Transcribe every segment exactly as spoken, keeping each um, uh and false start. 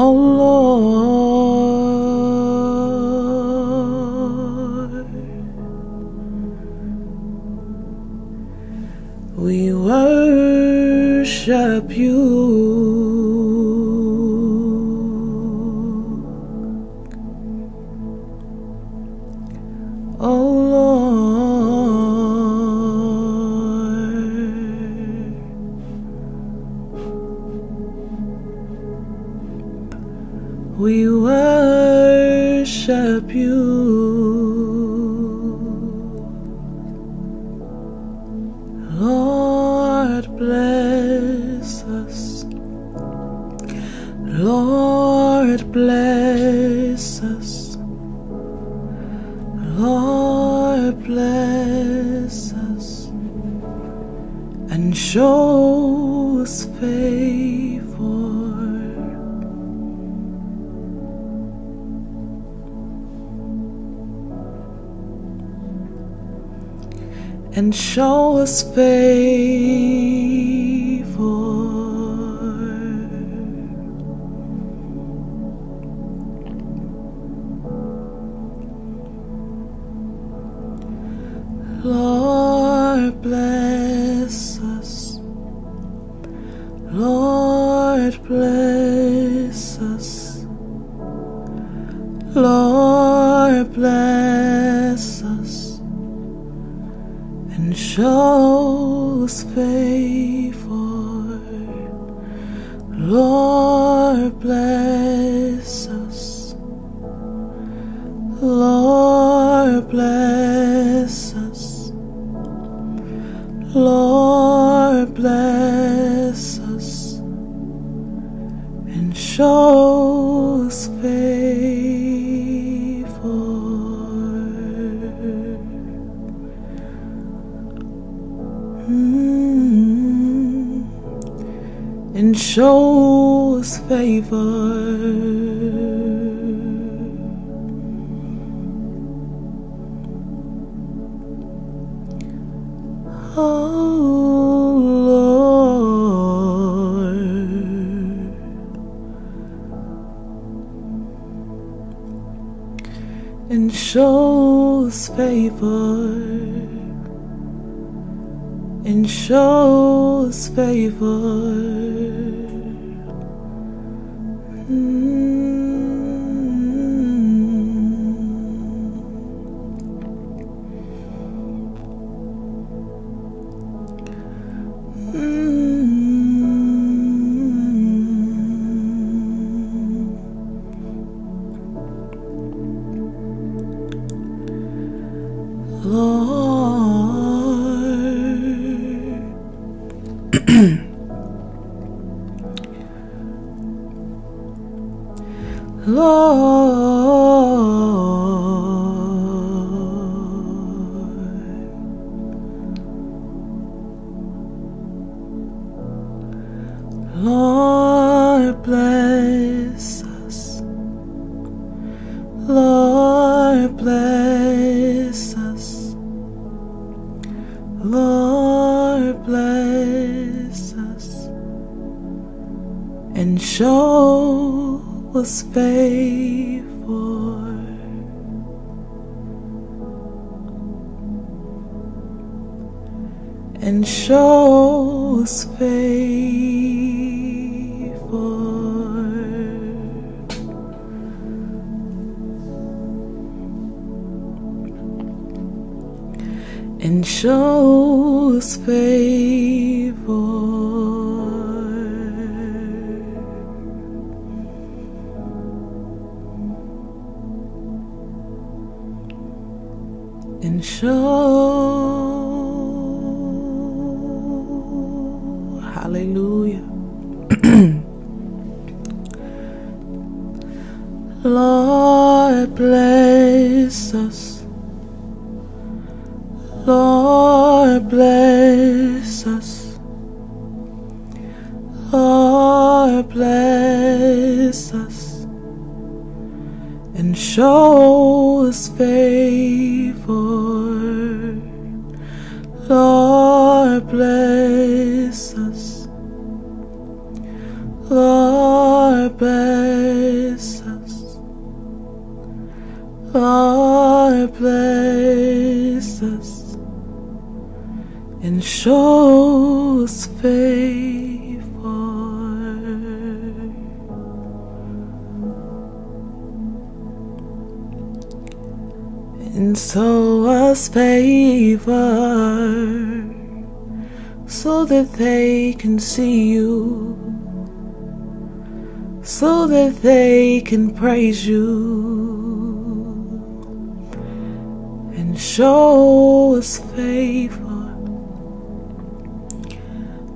O Lord, we worship you. We worship you, Lord, bless us, Lord, bless us, Lord, bless us, and show us favor. And show us favor. Lord, bless us, Lord, bless us, Lord, bless us, and show us favor. Lord, bless us, Lord, bless us, Lord, bless us, and show us favor. Mm-hmm. And show us favor. Oh Lord, and show us favor. And show us favor. Mm-hmm. Mm-hmm. Lord, Lord, Lord, bless us, Lord, bless us, Lord, bless us, and show us favor. And show us favor. And show us favor. And show, hallelujah, Lord, bless us, Lord, bless us, Lord, bless us, and show us favor. Lord, bless us, Lord, bless us. shows favor. And so us favor, so that they can see you, so that they can praise you, and show us favor.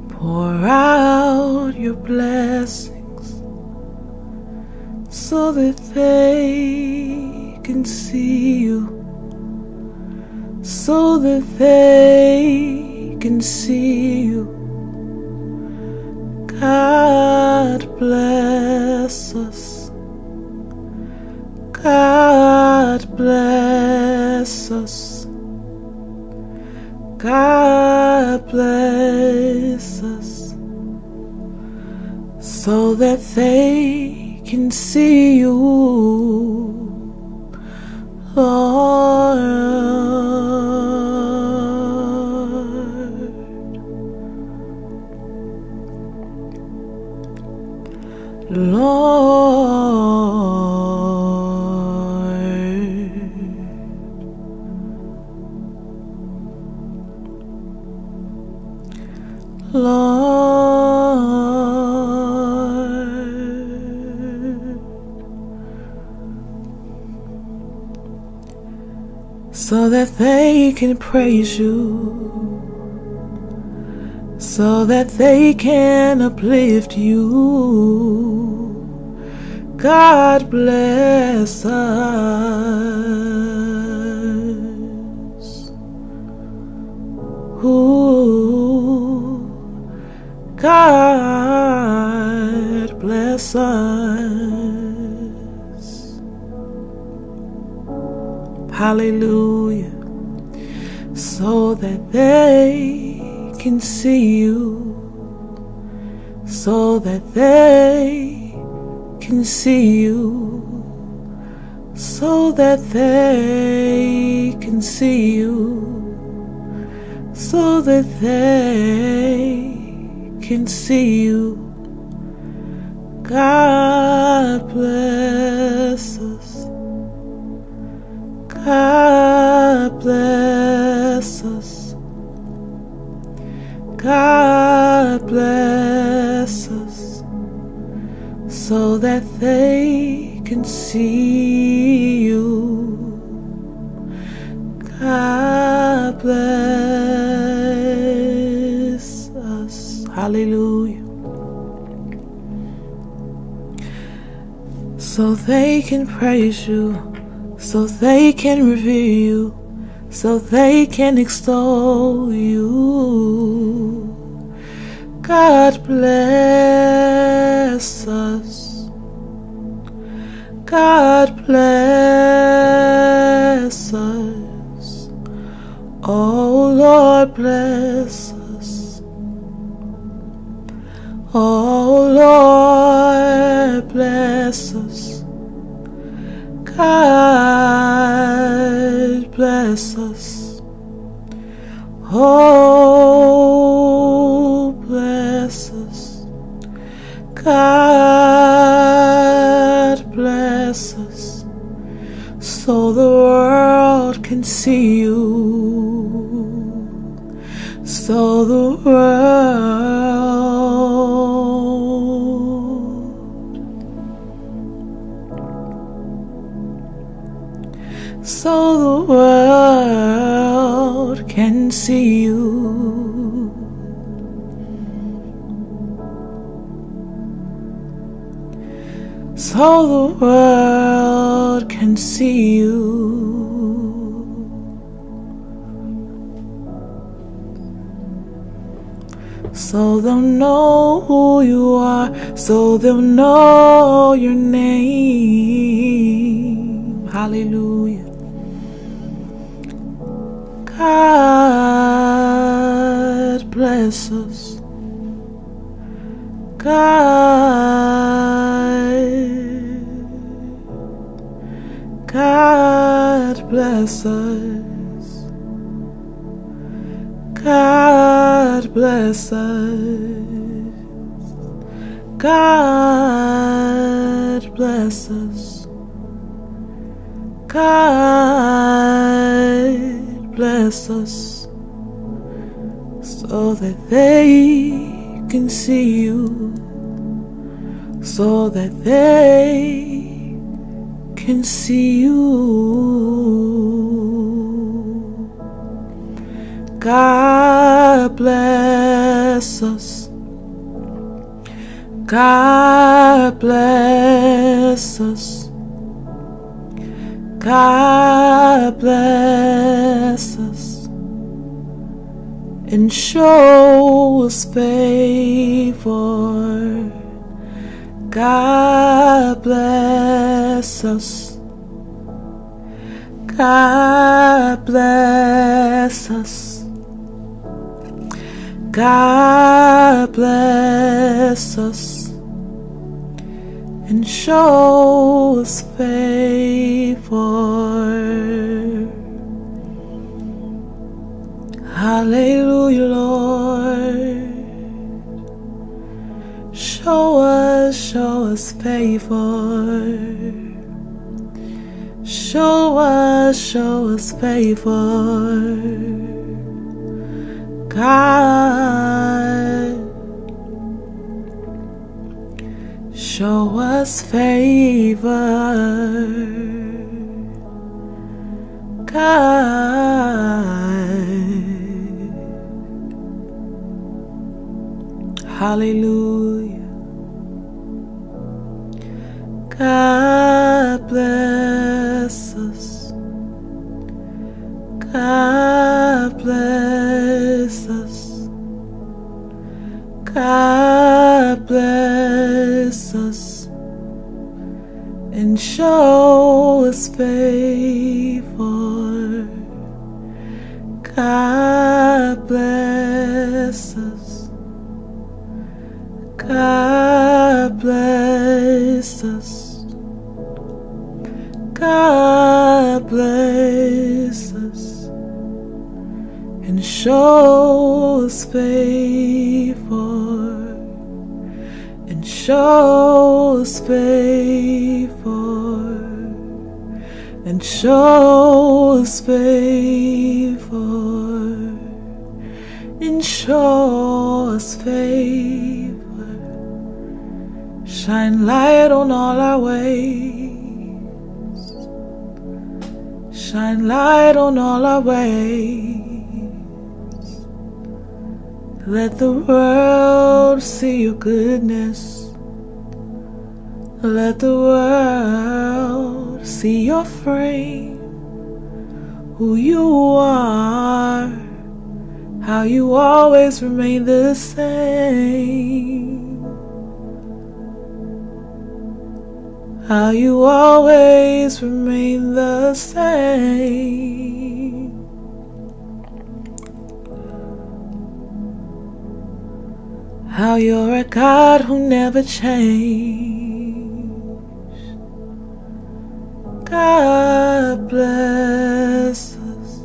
Pour out your blessings, so that they can see you, so that they can see you. God bless us. God bless us. God bless us, so that they can see you, Lord. Lord. Lord, so that they can praise you, so that they can uplift you. God bless us. Ooh. God bless us. Hallelujah. So that they can see you, so that they can see you, so that they can see you, so that they can see you. God bless us. God bless us. God bless us, so that they can see you. God bless us. Hallelujah. So they can praise you, so they can revere you, so they can extol you. God bless us. God bless us. Oh Lord, bless us. Oh Lord, bless us. God bless us. Oh, bless us. God bless us, so the world can see you, so the world So the world can see you. So the world can see you. So they'll know who you are, so they'll know your name. Hallelujah. God bless us. God, God bless us. God bless us. God bless us. God bless us, so that they can see you, so that they can see you. God bless us. God bless us. God bless us, and show us favor. God bless us. God bless us. God bless us, and show us favor. Hallelujah, Lord. Show us, show us favor. Show us, show us favor. God, show us favor. God, hallelujah. God bless us. God bless us. God bless us, and show us favor. God bless us. God bless us. God bless us, and show us favor. And show us favor. And show us favor. And show us favor. Shine light on all our ways. Shine light on all our ways. Let the world see your goodness. Let the world see your frame, who you are, how you always remain the same, how you always remain the same. How you're a God who never changed. God bless us.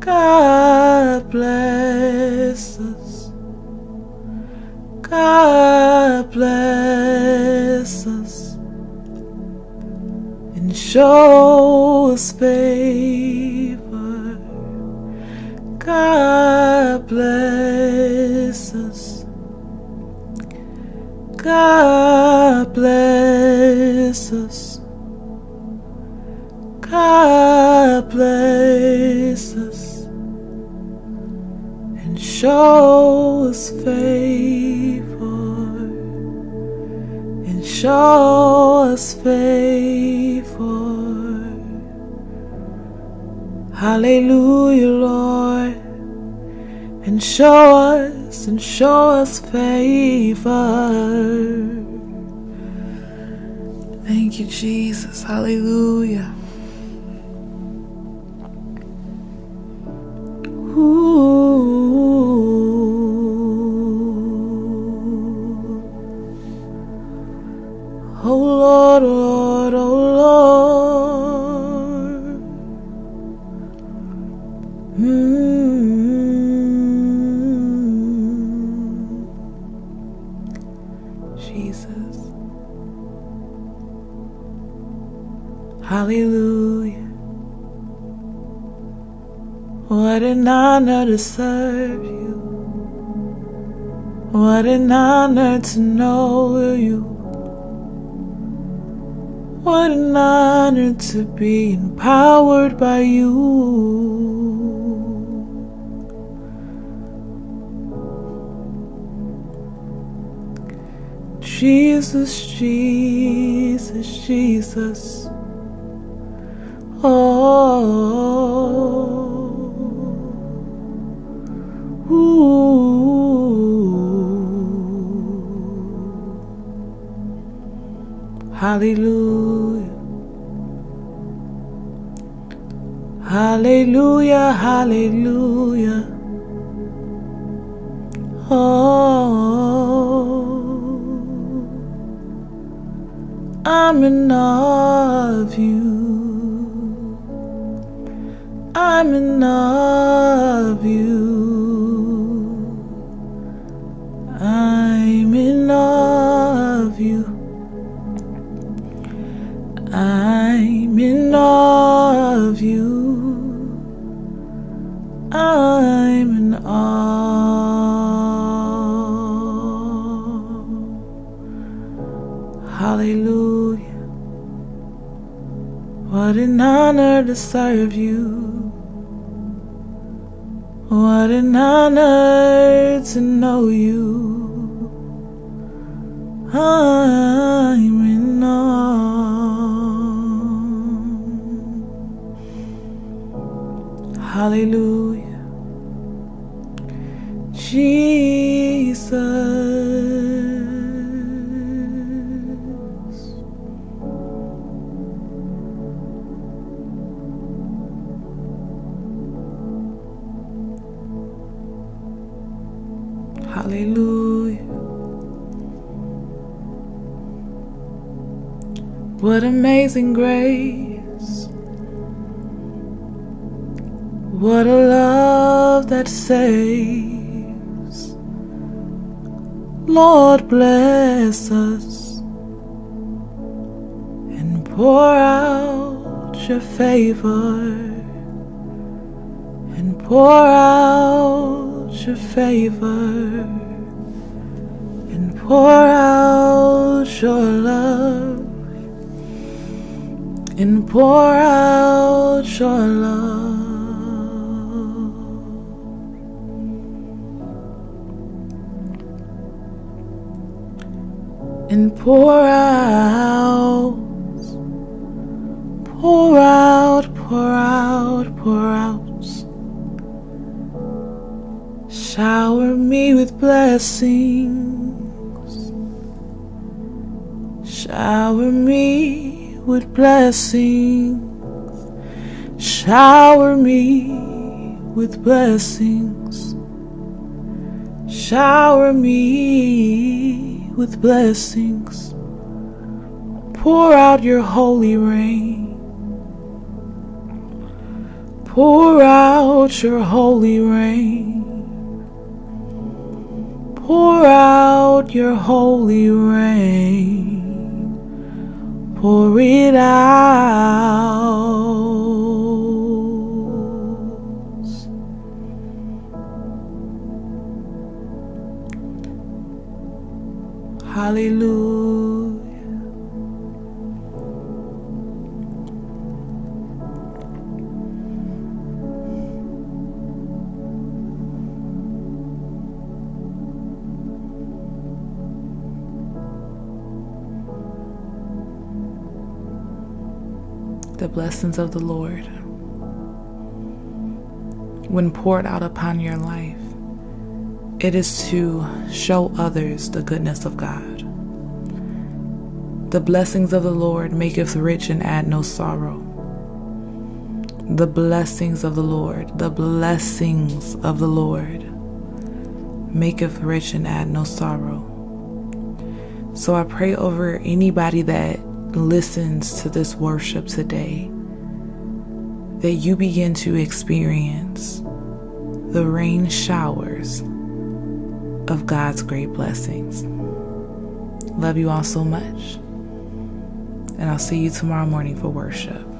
God bless us. God bless us, and show us favor. God bless us. God bless us. God bless us, and show us favor. And show us favor. Hallelujah, Lord. And show us, and show us favor. Thank you, Jesus. Hallelujah. Ooh. Oh, Lord, Lord, oh, Lord. Mm. What an honor to serve you. What an honor to know you. What an honor to be empowered by you. Jesus, Jesus, Jesus, oh, ooh. Hallelujah, hallelujah, hallelujah, oh. I'm in awe of you. I'm in awe of you. I'm in awe of you. I'm in awe of you. I'm in awe. Hallelujah. What an honor to serve you. What an honor to know you. I'm in awe. Hallelujah. Jesus. Hallelujah. What amazing grace. What a love that saves. Lord, bless us and pour out your favor, and pour out your favor, and pour out your love, and pour out your love, and pour out, pour out, pour out, pour out. Shower me with blessings. Shower me with blessings. Shower me with blessings. Shower me with blessings. Pour out your holy rain. Pour out your holy rain. Pour out your holy rain. Pour it out. Hallelujah. The blessings of the Lord, when poured out upon your life, it is to show others the goodness of God. The blessings of the Lord maketh rich and add no sorrow. The blessings of the Lord, the blessings of the Lord maketh rich and add no sorrow. So I pray over anybody that listens to this worship today, that you begin to experience the rain showers of God's great blessings. Love you all so much, and I'll see you tomorrow morning for worship.